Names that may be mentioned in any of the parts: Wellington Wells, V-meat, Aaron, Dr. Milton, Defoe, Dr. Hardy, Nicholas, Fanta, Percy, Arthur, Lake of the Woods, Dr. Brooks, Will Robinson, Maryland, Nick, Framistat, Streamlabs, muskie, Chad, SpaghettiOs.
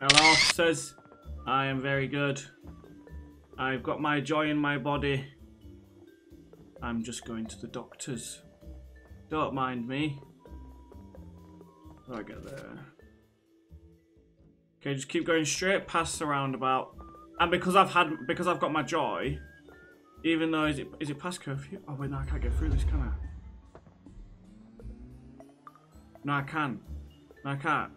Hello, officers. I am very good. I've got my joy in my body. I'm just going to the doctor's. Don't mind me. How do I get there? Okay, just keep going straight past the roundabout. And because I've got my joy, even though is it past curfew? Oh wait, no, I can't get through this, can I? No, I can. No, I can't.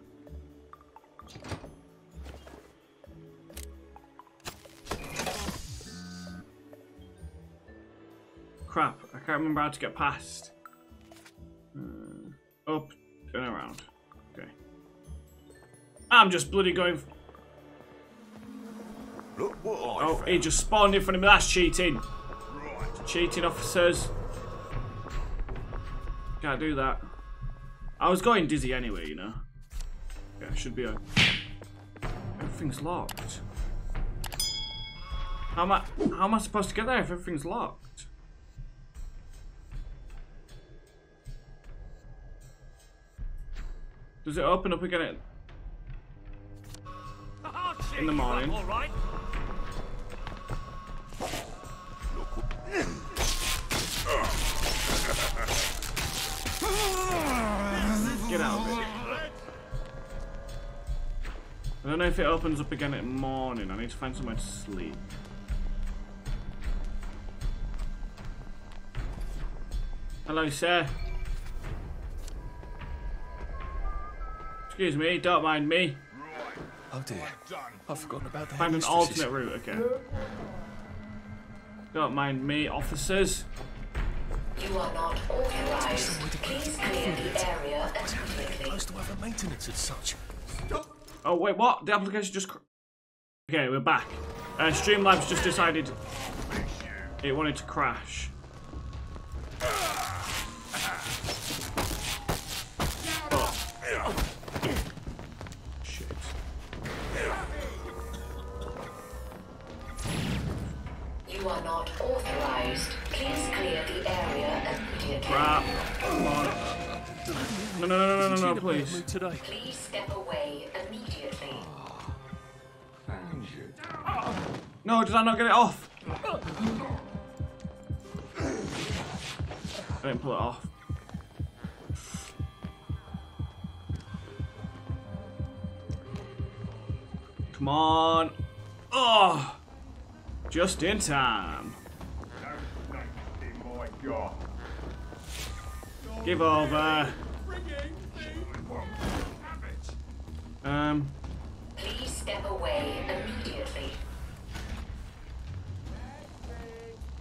Crap, I can't remember how to get past. Up and around. Okay. I'm just bloody going. Look what oh, he just spawned in front of me. That's cheating. Right. Cheating, officers. Can't do that. I was going dizzy anyway, you know. Yeah, it should be a. Everything's locked. How am I supposed to get there if everything's locked? Does it open up again in the morning? Get out of it. I don't know if it opens up again in the morning. I need to find somewhere to sleep. Hello, sir. Excuse me, don't mind me. Oh dear, I've forgotten about that. Find an alternate route, okay. Don't mind me, officers. You are not authorized. Please clear the area immediately. Close to other maintenance and such. Stop. Oh wait, what? The application just... Okay, we're back. Streamlabs just decided it wanted to crash. You are not authorized. Please clear the area immediately. Crap. Come on. No, please. Please step away immediately. No, did I not get it off? I didn't pull it off. Come on. Oh! Just in time. Give over. Please step away immediately.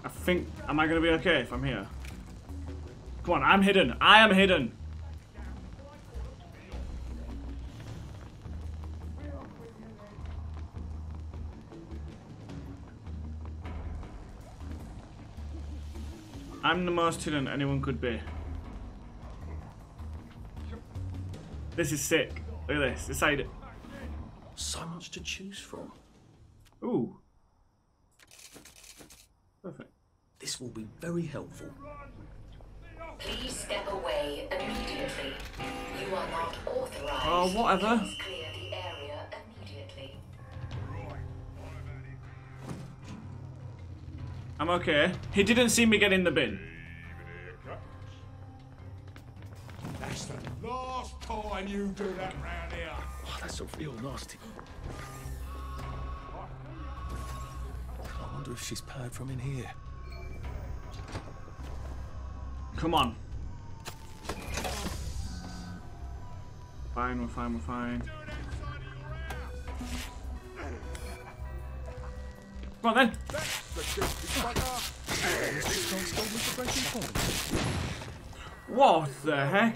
I think. Am I gonna be okay if I'm here? Come on, I'm hidden. I am hidden. I'm the most hidden anyone could be. This is sick. Look at this. Decide. So much to choose from. Ooh. Perfect. This will be very helpful. Please step away immediately. You are not authorized. Oh, whatever. Please clear the area immediately. I'm okay. He didn't see me get in the bin. That's the last time you do that round here. Oh, that's a real nasty. I wonder if she's powered from in here. Come on. Fine, we're fine, we're fine. Come on then. What the heck?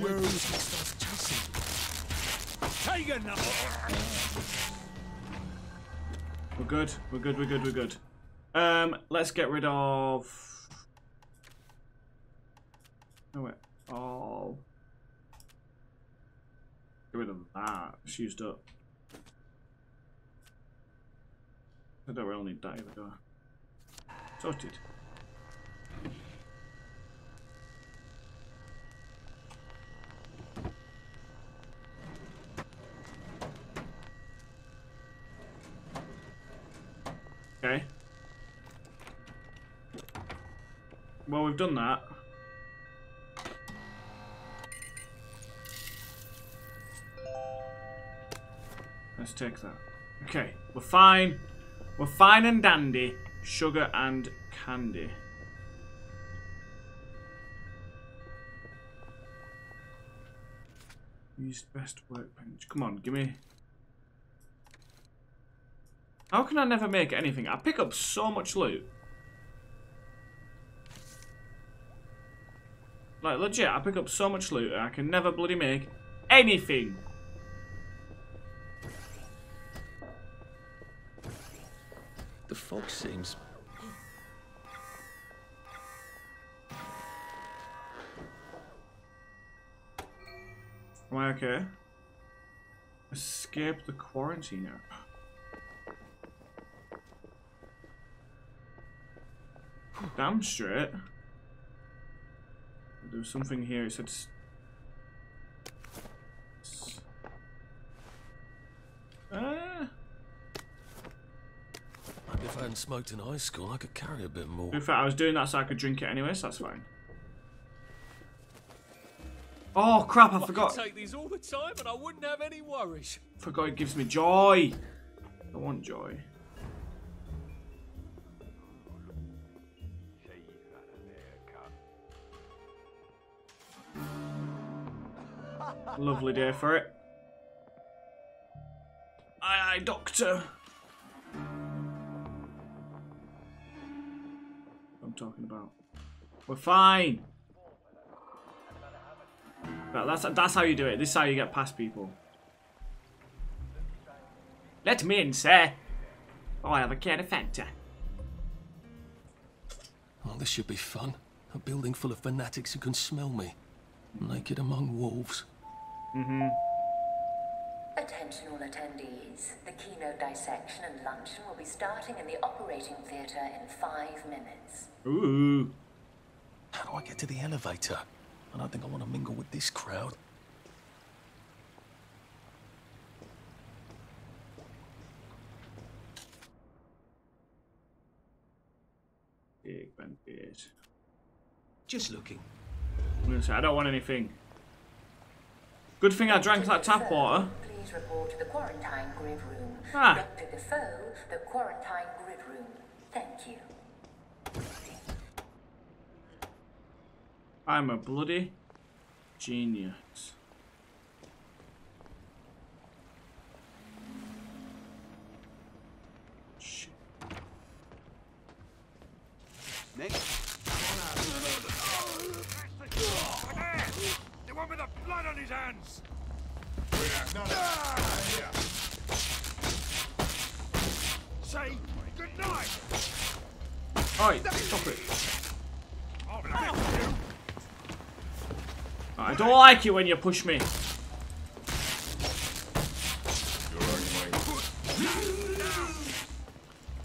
you. We're good. We're good. We're good. We're good. Let's get rid of. No wait. All. Get rid of that. It's used up. I don't really need that either, do I? Sorted. Okay. Well, we've done that. Let's take that. Okay, we're fine. We're fine and dandy. Sugar and candy. Use best workbench. Come on, give me... How can I never make anything? I pick up so much loot. Like, legit, I pick up so much loot and I can never bloody make anything. The fog seems... Am I okay? Escape the quarantine now. Damn straight. There was something here. It said. Maybe if I hadn't smoked in high school, I could carry a bit more. In fact, I was doing that so I could drink it anyway, so that's fine. Oh crap! I forgot. I could take these all the time, and I wouldn't have any worries. Forgot it gives me joy. I want joy. Lovely day for it. Aye, aye, doctor. I'm talking about. We're fine. But that's how you do it. This is how you get past people. Let me in, sir. Oh, I have a can of Fanta. Well, this should be fun. A building full of fanatics who can smell me. Naked among wolves. Mm-hmm. Attention all attendees. The keynote dissection and luncheon will be starting in the operating theatre in 5 minutes. Ooh. How do I get to the elevator? I don't think I want to mingle with this crowd. Big man beard. Just looking. I don't want anything. Good thing I drank that tap water. Please report to the quarantine grid room. Ah. Dr. Defoe, the quarantine grid room. Thank you. I'm a bloody genius. Shit. The one with the blood on his hands. Say good night. Oi, stop it. Oh. I don't like it when you push me.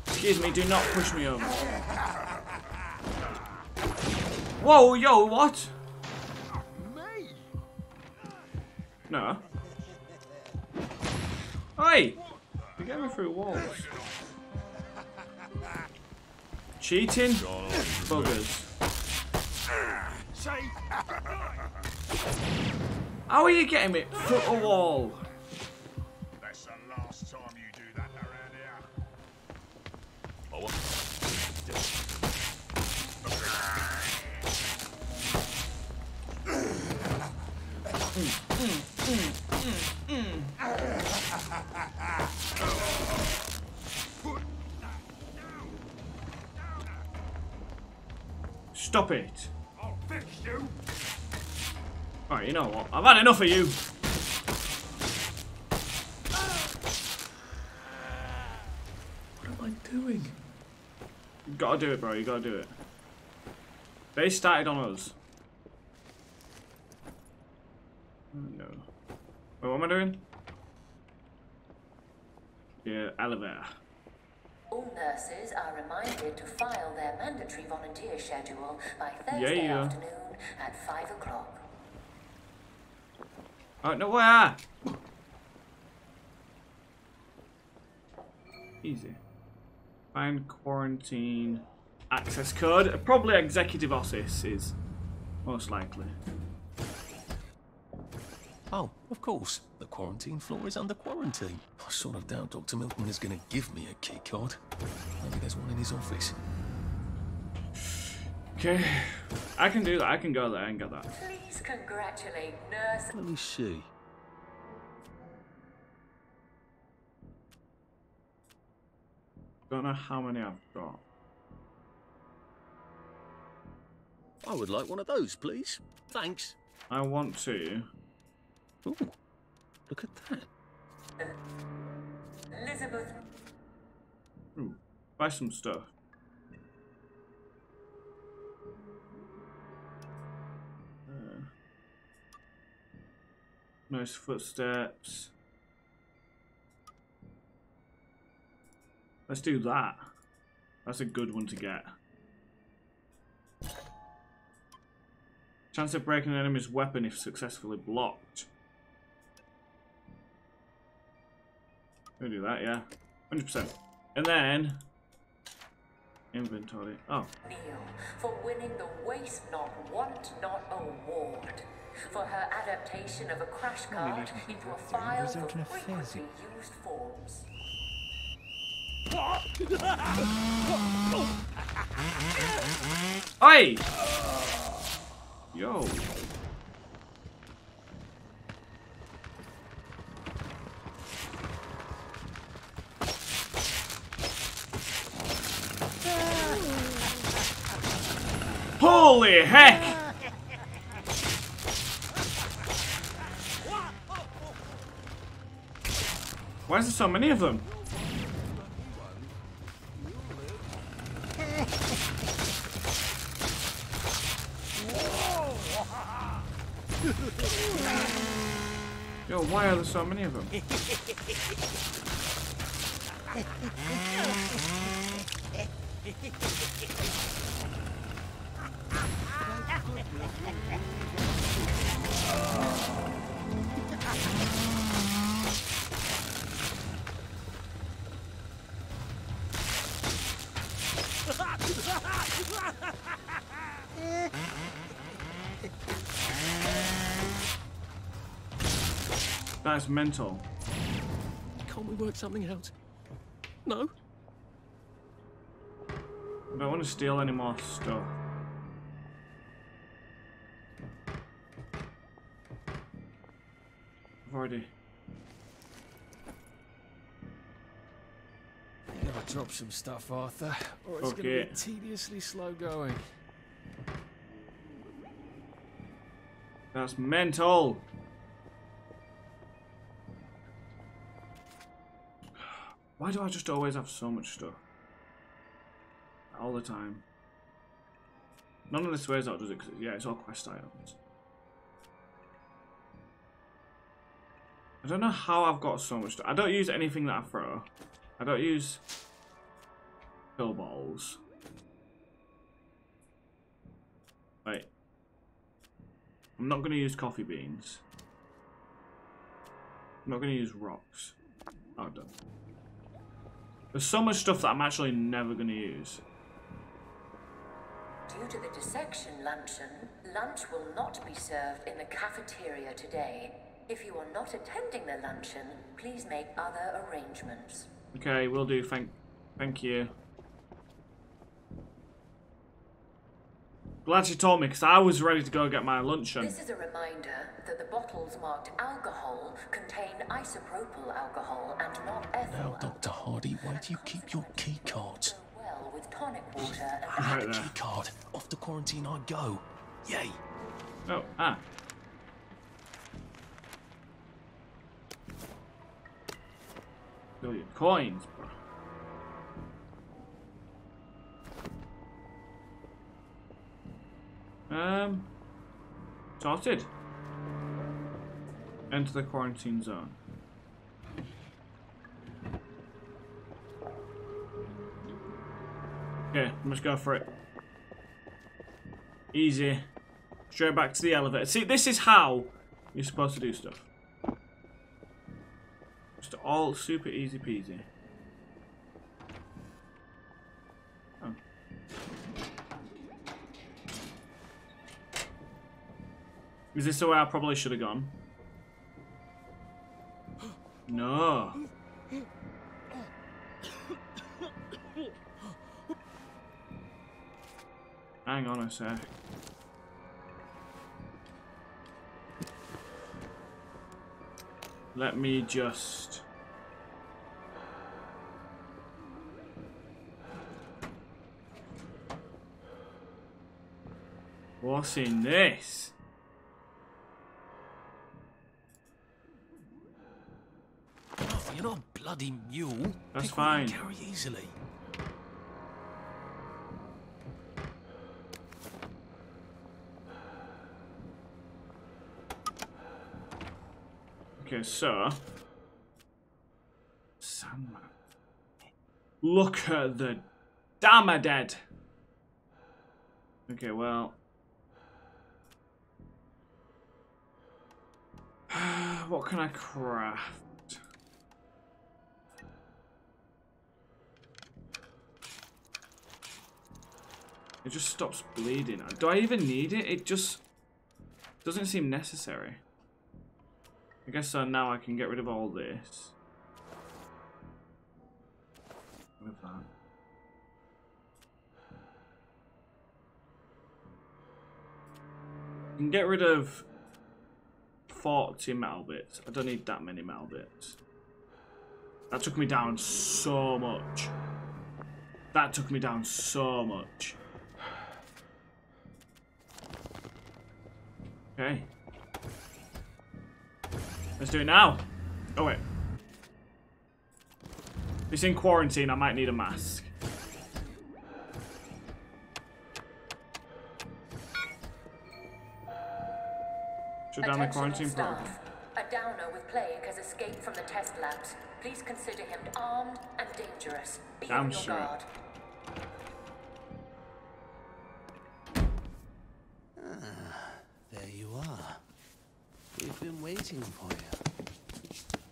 Excuse me, do not push me over. Whoa, yo, what? No. Hey! You get me through walls. Cheating? Buggers. How are you getting me? Foot a wall. That's the last time you do that around here. Stop it. I'll fix you. Alright, you know what? I've had enough of you. What am I doing? You gotta do it, bro. You gotta do it. They started on us. Oh, no. Wait, what am I doing? Yeah, elevator. All nurses are reminded to file their mandatory volunteer schedule by Thursday afternoon at 5 o'clock. Oh, no, where? Easy. Find quarantine access code. Probably executive office is most likely. Oh, of course. The quarantine floor is under quarantine. I sort of doubt Dr. Milton is going to give me a key card. Maybe there's one in his office. Okay. I can do that. I can go there and get that. Please congratulate nurse. Let me see. Don't know how many I've got. I would like one of those, please. Thanks. I want to. Ooh, look at that. Elizabeth. Ooh, buy some stuff. Nice footsteps. Let's do that. That's a good one to get. Chance of breaking an enemy's weapon if successfully blocked. We'll do that, yeah. 100%. And then inventory. Oh. Neil for winning the Waste Not Want Not award for her adaptation of a crash card into a file for frequently used forms. Oi! Yo. Holy heck! Why is there so many of them? Yo, why are there so many of them? That's mental. Can't we work something out? No? I don't want to steal any more stuff. I've already... You gotta drop some stuff, Arthur, or it's gonna be tediously slow going. That's mental! Why do I just always have so much stuff? All the time. None of this wears out, does it? Cause, yeah, it's all quest items. I don't know how I've got so much stuff. I don't use anything that I throw. I don't use pill balls. Wait. I'm not going to use coffee beans. I'm not going to use rocks. Oh, done. There's so much stuff that I'm actually never going to use. Due to the dissection luncheon, lunch will not be served in the cafeteria today. If you are not attending the luncheon, please make other arrangements. Okay, will do. Thank you. Glad you told me, because I was ready to go get my luncheon. This is a reminder that the bottles marked alcohol contain isopropyl alcohol and not ethyl. Now, Dr. Hardy, why do you keep your key cards? Well with tonic water and I had a key card. Off to quarantine I go. Yay. Oh, ah. billion coins, bro. Started. Enter the quarantine zone. Okay, let's go for it. Easy. Straight back to the elevator. See, this is how you're supposed to do stuff. Just all super easy peasy. Is this the way I probably should have gone? No. Hang on a sec. Let me just... What's in this? Not a bloody mule. That's fine. Carry easily. Okay, so Sandman. Look at the damn dead. Okay, well. What can I craft? It just stops bleeding. Do I even need it? It just doesn't seem necessary. I guess so. Now I can get rid of all this. With that. I can get rid of 40 metal bits. I don't need that many metal bits. That took me down so much. That took me down so much. Okay. Let's do it now. Oh, wait. If it's in quarantine, I might need a mask. Shut down the quarantine protocol. A downer with plague has escaped from the test labs. Please consider him armed and dangerous. Be on your guard. Been waiting for you.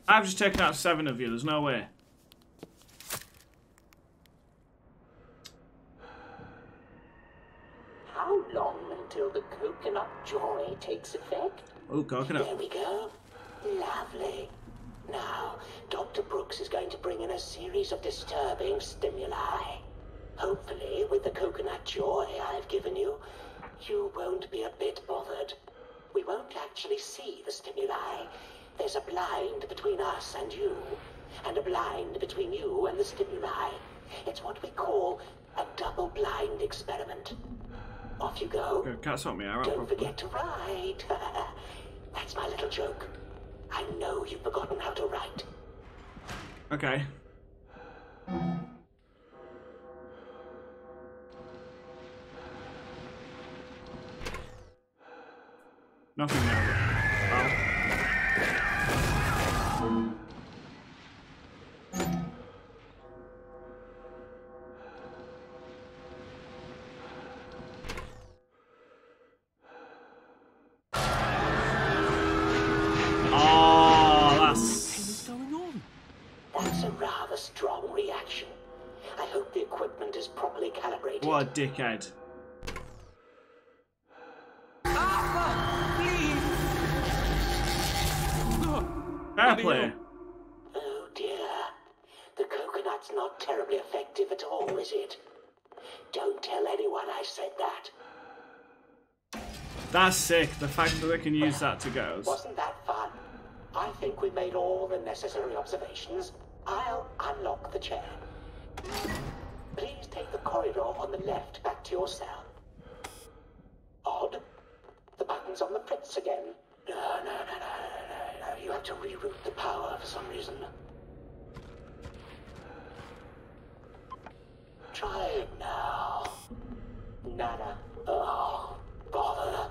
I've just taken out 7 of you. There's no way. How long until the coconut joy takes effect? Oh, coconut. There we go. Lovely. Now, Dr. Brooks is going to bring in a series of disturbing stimuli. Hopefully, with the coconut joy I've given you, you won't be a bit bothered. We won't actually see the stimuli. There's a blind between us and you, and a blind between you and the stimuli. It's what we call a double-blind experiment. Off you go. Don't forget to write. That's my little joke. I know you've forgotten how to write. Okay. Nothing there. Oh. Oh, that's... What is going on? That's a rather strong reaction. I hope the equipment is properly calibrated. What a dickhead. Fair play. Oh dear. The coconut's not terribly effective at all, is it? Don't tell anyone I said that. That's sick, the fact that we can use that to go. Wasn't that fun? I think we made all the necessary observations. I'll unlock the chair. Please take the corridor on the left back to your cell. Odd. The button's on the fritz again. No, no, no, no, no, no, you have to reroute the power for some reason. Nana. Oh, bother.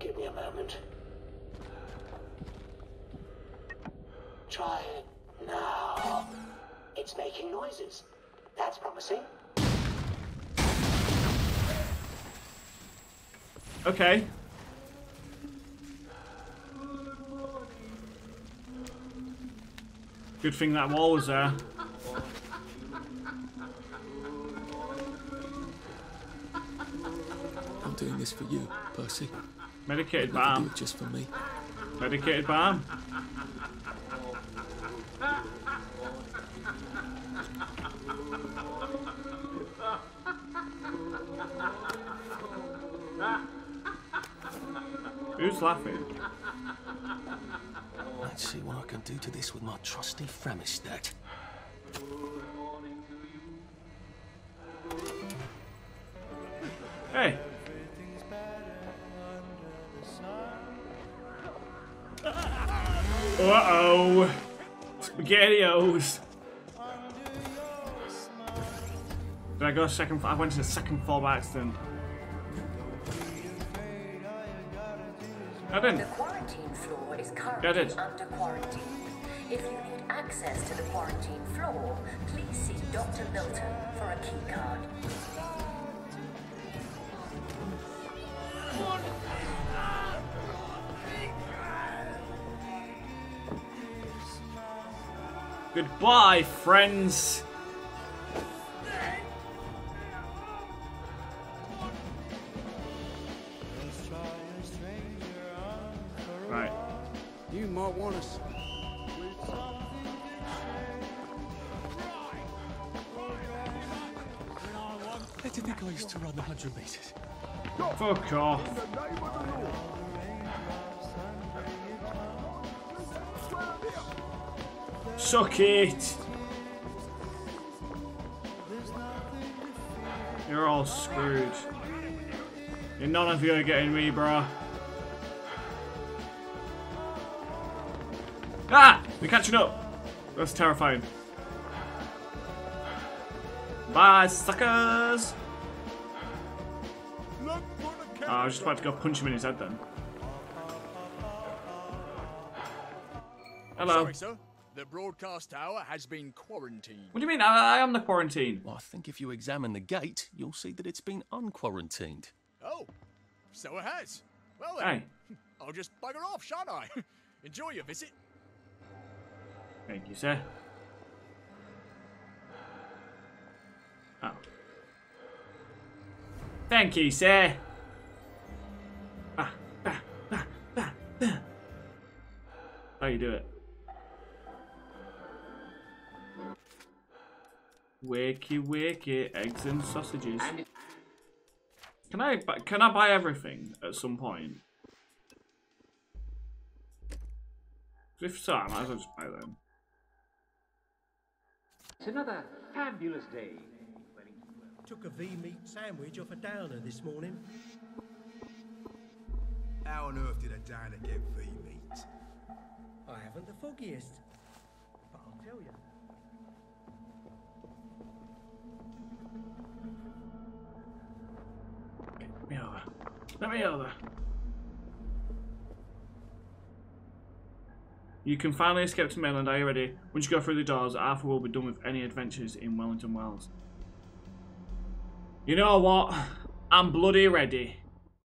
Give me a moment. Try it now. It's making noises. That's promising. Okay. Good thing that wall was there. I'm doing this for you, Percy. Medicated balm. Just for me. Medicated balm. Who's laughing? Let's see what I can do to this with my trusty Framistat. Hey. Uh-oh. SpaghettiOs. Did I go second? I went to the second floor by accident. The quarantine floor is currently under quarantine. If you need access to the quarantine floor, please see Dr. Milton for a key card. Goodbye, friends. They didn't go used to run the 100 meters. Fuck off. Suck it. You're all screwed. And none of you are getting me, bruh. Ah! We're catching up! That's terrifying. Bye, suckers! Oh, I was just about to go punch him in his head then. Hello. Sorry, sir. The broadcast tower has been quarantined. What do you mean? I am the quarantine. Well, I think if you examine the gate, you'll see that it's been unquarantined. Oh, so it has. Well then, hey. I'll just bugger off, shan't I? Enjoy your visit. Thank you, sir. Oh. Thank you, sir. How you do it? Wakey, wakey, eggs and sausages. Can I buy everything at some point? If so, I might as well just buy them. It's another fabulous day. Took a V-meat sandwich off a downer this morning. How on earth did a downer get V-meat? I haven't the foggiest, but I'll tell you. Get me over. Let me over. You can finally escape to Maryland. Are you ready? Once you go through the doors, Arthur will be done with any adventures in Wellington Wells. You know what? I'm bloody ready.